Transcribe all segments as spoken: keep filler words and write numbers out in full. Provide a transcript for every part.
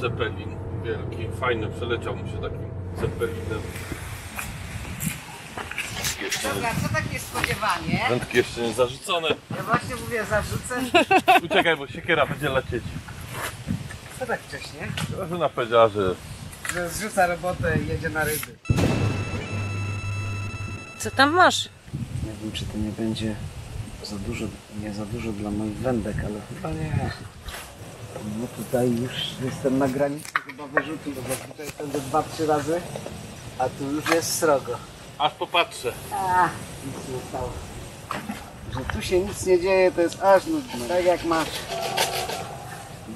Zeppelin wielki, fajny, przeleciał mu się takim Zeppelinem. Dobra, co takie spodziewanie? Wędki jeszcze nie zarzucone. Ja właśnie mówię, zarzucę. Uciekaj, bo siekiera będzie lecieć. Co tak wcześnie? Ona powiedziała, że... że zrzuca robotę i jedzie na ryby. Co tam masz? Nie wiem, czy to nie będzie za dużo, nie za dużo dla moich wędek, ale chyba nie. No tutaj już jestem na granicy chyba wyrzutu, bo tutaj będę dwa, trzy razy, a tu już jest srogo. Aż popatrzę. A, nic nie stało. Że tu się nic nie dzieje, to jest aż nudne. Tak jak masz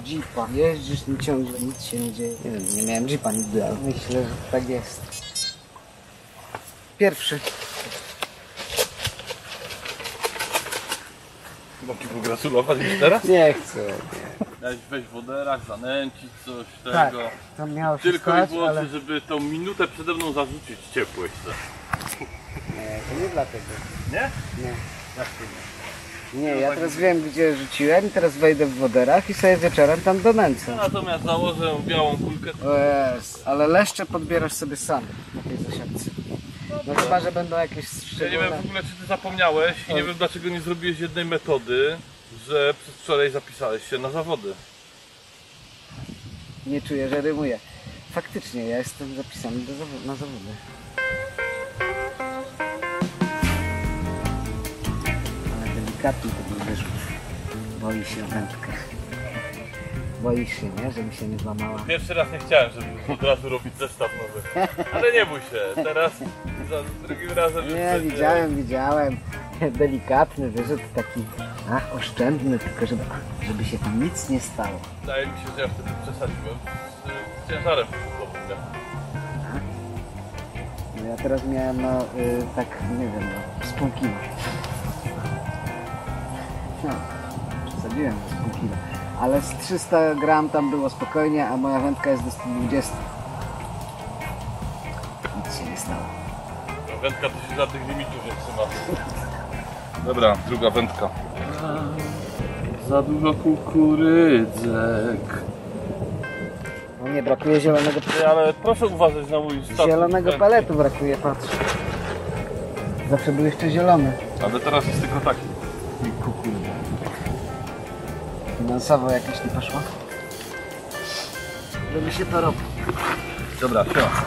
jeepa. Jeździsz mi ciągle, nic się nie dzieje. Nie wiem, nie miałem jeepa nigdy, ale myślę, że tak jest. Pierwszy. Mam ci pogratulować już teraz? Nie chcę. Weź woderach, zanęcić coś tego. Tak, tam miało się tylko stać, i wyłącznie, ale... żeby tą minutę przede mną zarzucić ciepło jeszcze. Nie, to nie dlatego. Nie? Nie. Jak to nie? Nie, ja tak teraz wiem, gdzie rzuciłem, teraz wejdę w woderach i sobie wieczorem tam donęcę. No, natomiast założę białą kulkę. O jest, ale leszcze podbierasz sobie sam na tej zasiadce. No chyba, że będą jakieś szczególne... Ja nie wiem w ogóle, czy ty zapomniałeś i nie wiem, dlaczego nie zrobiłeś jednej metody, że przez wczoraj zapisałeś się na zawody. Nie czuję, że rymuję. Faktycznie, ja jestem zapisany do zawo- na zawody. Ale delikatnie to był wyrzut. Boi się wędkę. Boisz się, nie? Żeby się nie złamała. Pierwszy raz nie chciałem, żeby od razu robić zestaw nowy. Ale nie bój się, teraz za drugim razem... Nie, ja widziałem, widziałem. Delikatny wyrzut, taki ach, oszczędny, tylko żeby, żeby się tam nic nie stało. Wydaje mi się, że ja wtedy przesadziłem z ciężarem. No ja teraz miałem, no, y, tak, nie wiem, no, z pół kilo. No, przesadziłem z pół kilo. Ale z trzysta gram tam było spokojnie, a moja wędka jest do stu dwudziestu. Nic się nie stało. Ta wędka to się za tych limitów nie trzyma. Dobra, druga wędka. A, za dużo kukurydzek. No nie, brakuje zielonego... Ale proszę uważać na mój status. Zielonego peletu brakuje, patrz. Zawsze był jeszcze zielony. Ale teraz jest tylko taki. I kukurydzek. Finansowo jakieś nie poszło? Żeby się to robić. Dobra, siła.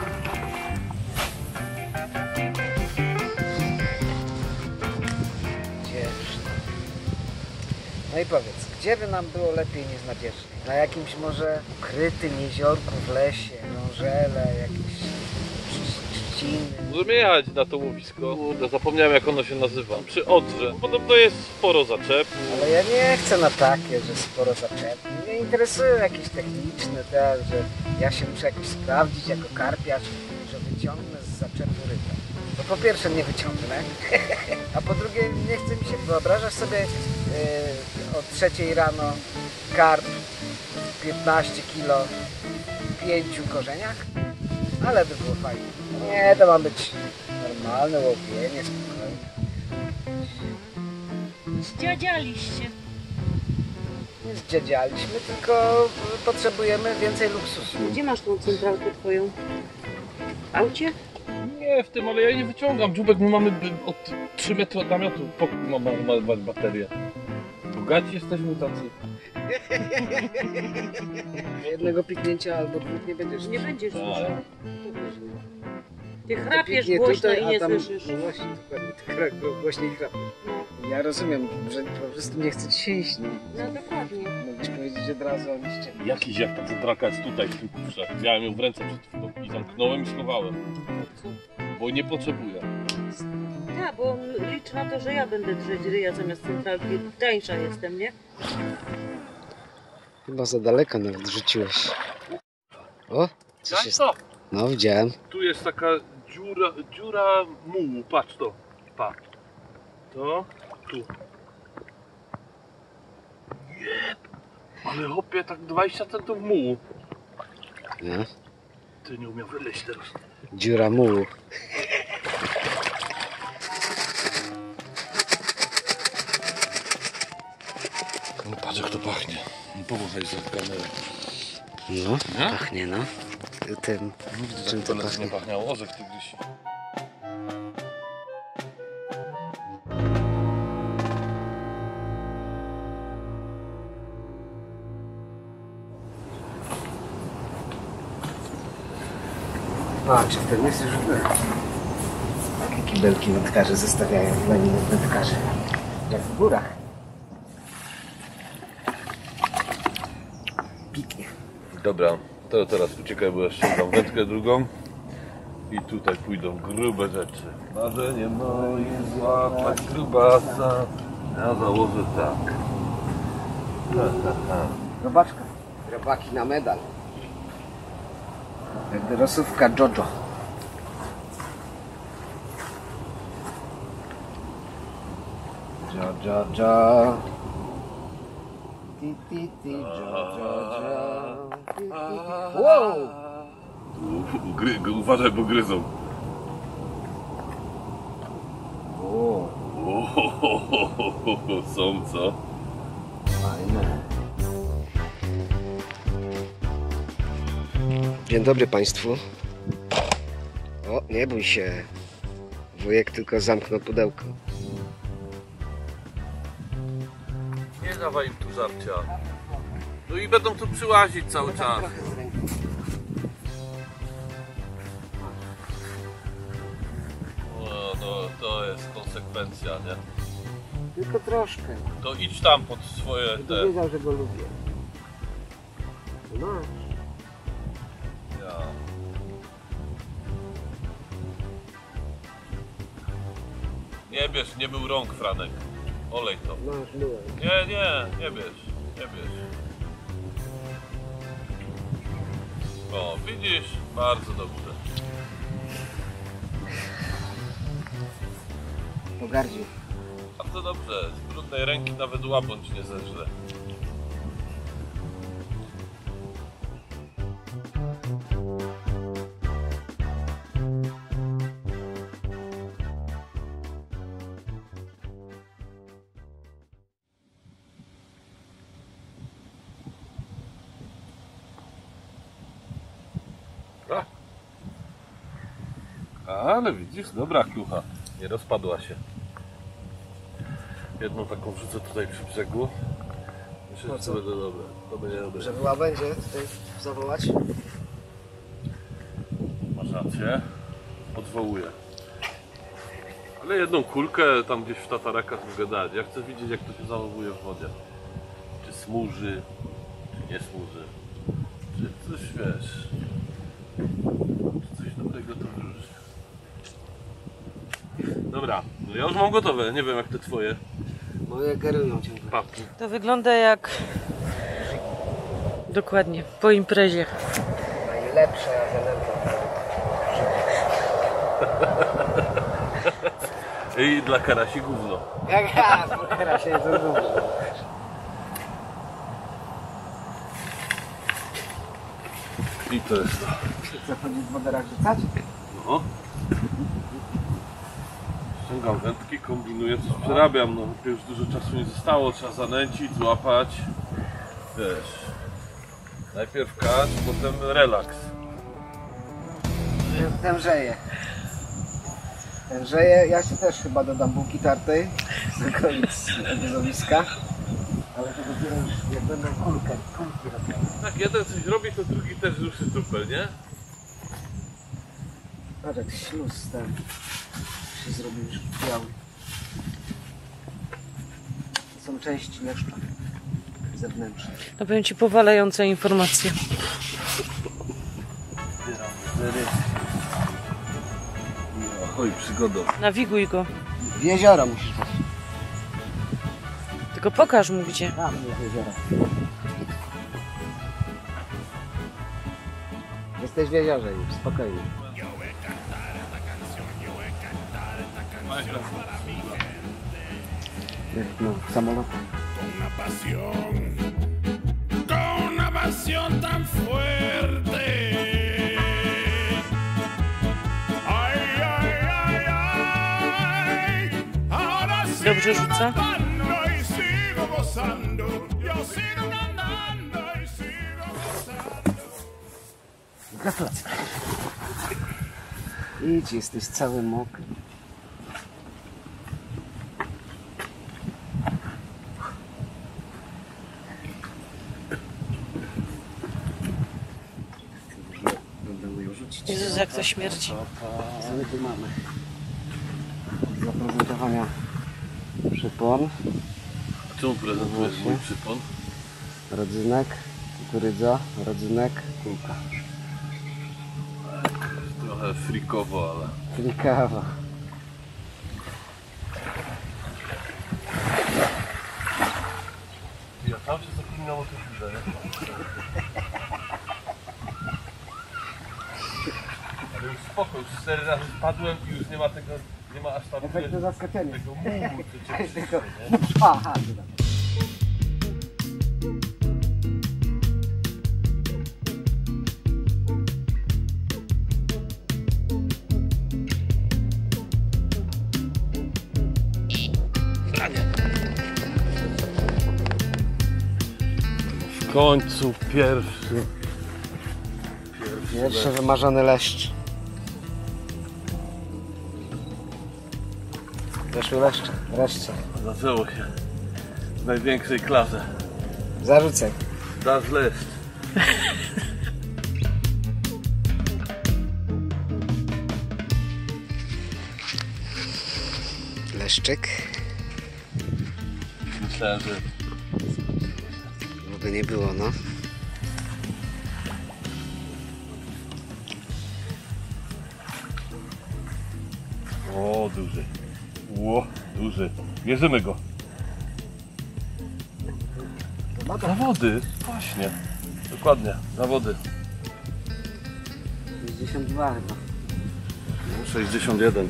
No i powiedz, gdzie by nam było lepiej niż na Dzierznie? Na jakimś może ukrytym jeziorku w lesie, żele, jakieś trzciny? Możemy jechać na to łowisko. Kurde, zapomniałem jak ono się nazywa. Przy Odrze. Podobno jest sporo zaczepu. Ale ja nie chcę na takie, że sporo zaczepu. Mnie interesują jakieś techniczne, te, że ja się muszę jakoś sprawdzić jako karpiarz, że wyciągnę z zaczepu rybę. Bo po pierwsze nie wyciągnę, a po drugie nie chce mi się... Wyobrażasz sobie yy, o trzeciej rano karp, piętnaście kilo, w pięciu korzeniach? Ale by było fajnie. Nie, to ma być normalne łowienie, spokojne. Zdziadzialiście. Nie zdziadzialiśmy, tylko potrzebujemy więcej luksusu. Gdzie masz tą centralkę twoją? W aucie? Nie, w tym, ale ja nie wyciągam. Dziubek, my mamy od trzy metry od namiotu. Mam ma, ma, ma baterię. Bogaci jesteśmy tacy. Jednego piknięcia albo dwóch nie będziesz. Nie będziesz słyszał. Ty chrapiesz to głośno tutaj, i nie słyszysz. No właśnie, dokładnie. Ty głośniej chrapiesz. No. Ja rozumiem, że po prostu nie chcę dzisiaj iść. No, no dokładnie. Mogłeś powiedzieć od razu o liście. Jakiś jak ta centralka jest tutaj w tym kufrze. Wziąłem ją w ręce przed chwilą i zamknąłem i schowałem. Bo nie potrzebuję. Tak, bo licz na to, że ja będę drzeć ryja zamiast centralki. Tańsza jestem, nie? Chyba za daleko nawet rzuciłeś. O, co się stało? No, widziałem. Tu jest taka dziura, dziura mułu, patrz to. Patrz. To, tu. Jeb! Ale hopie, tak dwadzieścia centymetrów mułu. No. Ty nie umiał wyleźć teraz. Dziura mułu. No patrz jak to pachnie. Powąchaj za kamerę. No, nie? Pachnie, no. Tym, nigdy czym tak to pachnie. Nie pachniało, orzech tu gdzieś. Patrz, ten jest już był. Takie kibelki wędkarze zostawiają dla nich wędkarzy. Jak w górach. Piknie. Dobra, to teraz uciekaj, bo ja ściągam wędkę drugą. I tutaj pójdą grube rzeczy. Marzenie moje złapać grubasa. Ja założę tak. Ha, ha, ha. Robaczka. Robaki na medal. Rosówka Jojo. Jojo Jojo. Ti ti ti Jojo. Wow! Uważaj, bo gryzą. O. Są co? Fajne. Dzień dobry Państwu. O, nie bój się. Wujek tylko zamknął pudełko. Nie dawaj im tu żarcia. No i będą tu przyłazić cały czas. O, no, to jest konsekwencja, nie? Tylko troszkę. To idź tam pod swoje... Ja wiedział, że go lubię. No. Nie bierz, nie był rąk, Franek. Olej to. Nie, nie, nie bierz, nie bierz. O, widzisz? Bardzo dobrze. Pogardził. Bardzo dobrze, z brudnej ręki nawet łabądź nie zeżre. Ale widzisz, dobra kiucha, nie rozpadła się. Jedną taką wrzucę tutaj przy brzegu. Myślę, no że to będzie dobre. To będzie dobre. Że była będzie tutaj zawołać? Masz rację, odwołuję. Ale jedną kulkę tam gdzieś w tatarakach wygadali. Ja chcę widzieć, jak to się zachowuje w wodzie. Czy smuży, czy nie smuży. Czy coś, wiesz, czy coś dobrego to wróży. Dobra, no ja już mam gotowe, nie wiem jak te twoje. Moje garują ciągle. Papki. To wygląda jak... Dokładnie, po imprezie. Najlepsze ja I dla karasi gówno. Jak ja, dla karasi jest gówno. I to jest to. Chcesz chodzić w moderach rzucać? No. Ściągam wędki, kombinuję, coś przerabiam, no już dużo czasu nie zostało, trzeba zanęcić, złapać, wiesz, najpierw kacz, potem relaks. Tężeje. Tężeje, ja się też chyba dodam bułki tartej, na koniec obozowiska, ale to dopiero jak będą kulkę, kulki robią. Tak, jeden coś robi, to drugi też ruszy super, nie? Patrz jak śluz stary. Się zrobił już biały. To są części leszcza zewnętrzne. To powiem ci powalające informacje. Oj, przygoda. Nawiguj go. W jezioro musisz wejść. Tylko pokaż mu gdzie. Tam jest jezioro. Jesteś w jeziorze już, spokojnie. No, samolot. Dobrze rzuca. Gratulacje. Idź, jesteś cały mokry. Jezus, jak to śmierci. Ale tu mamy zaprezentowania przypon. Czemu prezentujesz mój przypon? Rodzynek, kukurydza, rodzynek, kulka. Trochę frikowo, ale... Frikawa. Ja tam się zapomniało coś grzeje. Ale już spoko, już cztery razy padłem i już nie ma tego... Nie ma aż tam... Efekt do zaskoczenia. Tego mumu, co cię przyszło, nie? Aha, w końcu pierwszy. Pierwszy, pierwszy leszcz. Wymarzony leszcz. Weszły leszcze, reszcie. Zaczęło się. W największej klasie. Zarzucaj. Dasz leszcz. Leszczyk. Myślałem, że... By nie było, no. O, duży. Ło, duży. Bierzemy go. Na wody, właśnie. Dokładnie, na wody. sześćdziesiąt dwa chyba. No, sześćdziesiąt jeden.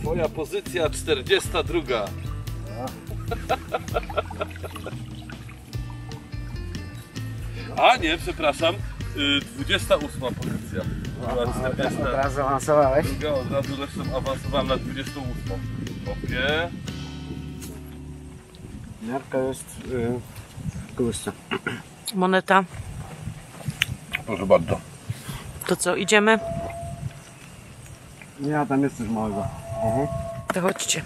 Twoja pozycja czterdziesta druga. No. A nie, przepraszam, dwudziesta ósma pozycja. Była od razu awansowałeś? Druga, od razu zresztą awansowałem na dwudziestą ósmą. Kopie. Miarka jest kołyszcza. Moneta. Proszę bardzo. To co, idziemy? Ja tam jest coś małego. Mhm. To chodźcie.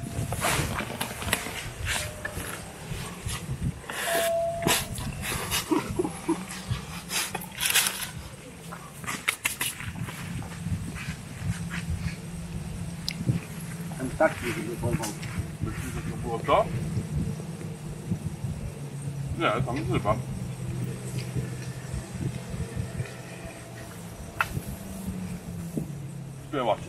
Tak, żeby bolą. Myślisz, że to było to? Nie, tam jest ryba. Była się.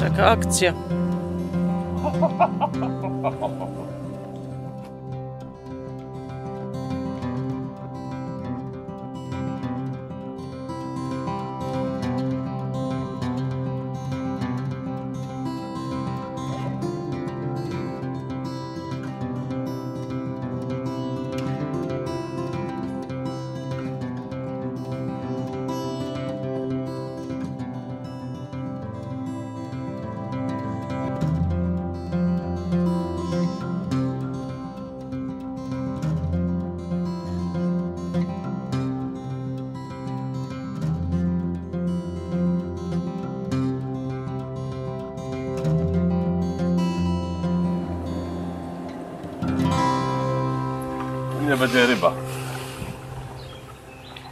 Taka akcja. pewnie będzie ryba.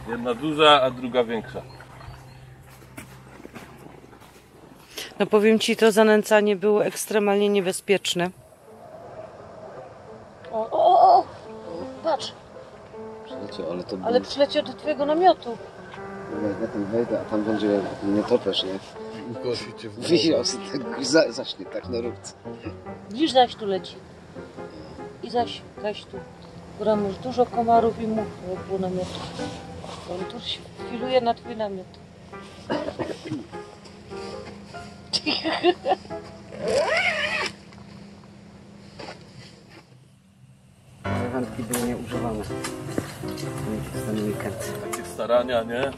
Jedna duża, a druga większa. No powiem ci, to zanęcanie było ekstremalnie niebezpieczne. O, o, o! Patrz! Przyleciał, ale to był... Ale przyleciał do twojego namiotu. Ja tam wejdę, a tam będzie nietoperz, nie? Wyjął, tak, zaśnie tak na róbce. Widzisz, zaś tu leci. I zaś, zaś tu. Góra masz dużo komarów i much wokół namiotu. On tu się chwiluje na twój namiot. Wędki były nieużywane. Takie starania, nie?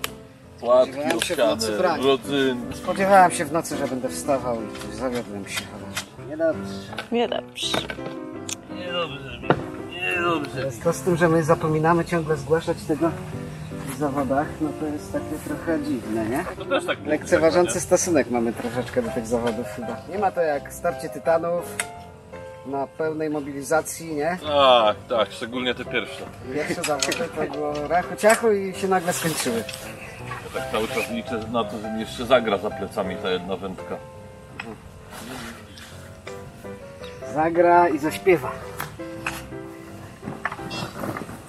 Płatki uszkane, rodzynki. Spodziewałem się w nocy, że będę wstawał i zawiodłem się. Niedobrze. Niedobrze. Niedobrze. Niedobrze. To z tym, że my zapominamy ciągle zgłaszać tego w zawodach, no to jest takie trochę dziwne, nie? To też tak lekceważący tak, stosunek mamy troszeczkę do tych zawodów chyba. Nie ma to jak starcie tytanów. Na pełnej mobilizacji, nie? Tak, tak, szczególnie te pierwsze. Pierwsze zawody to było rachu ciachu i się nagle skończyły. Ja tak cały czas liczę na to, że mi jeszcze zagra za plecami ta jedna wędka. Zagra i zaśpiewa.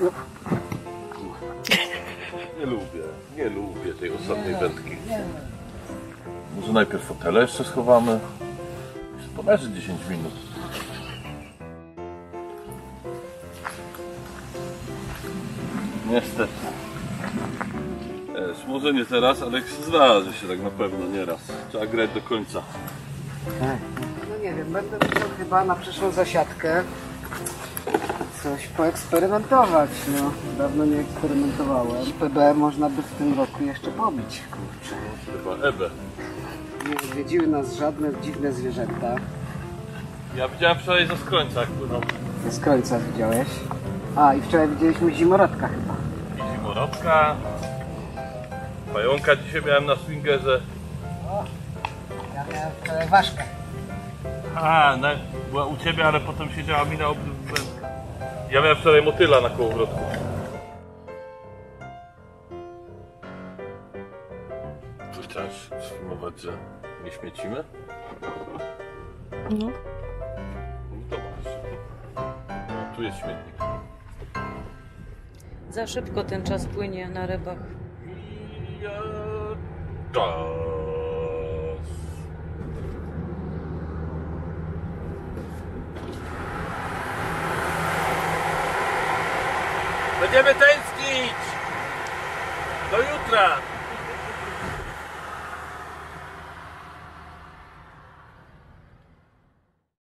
No. Nie lubię, nie lubię tej ostatniej wędki. Może najpierw fotele jeszcze schowamy. Poleży dziesięć minut. Niestety. Esz, może nie teraz, ale jak się zdarzy się tak na pewno nieraz. Trzeba grać do końca. No nie wiem, będę musiał chyba na przyszłą zasiadkę coś poeksperymentować. No, dawno nie eksperymentowałem. P B można by w tym roku jeszcze pobić, kurczę. Chyba E B. Nie odwiedziły nas żadne dziwne zwierzęta. Ja widziałem wczoraj ze skrońca, jak płynął. Ze skrońca widziałeś? A, i wczoraj widzieliśmy zimorodka chyba. I zimorodka. Pająka dzisiaj miałem na swingerze. O, ja miałem wczoraj ważkę. A, na, była u ciebie, ale potem siedziała mi na obryw. Ja miałem wczoraj motyla na kołowrotku. Tu chciałeś sfilmować, że nie śmiecimy? No. No to masz. No, tu jest śmietnik. Za szybko ten czas płynie na rybach. Czas. Będziemy tęsknić! Do jutra!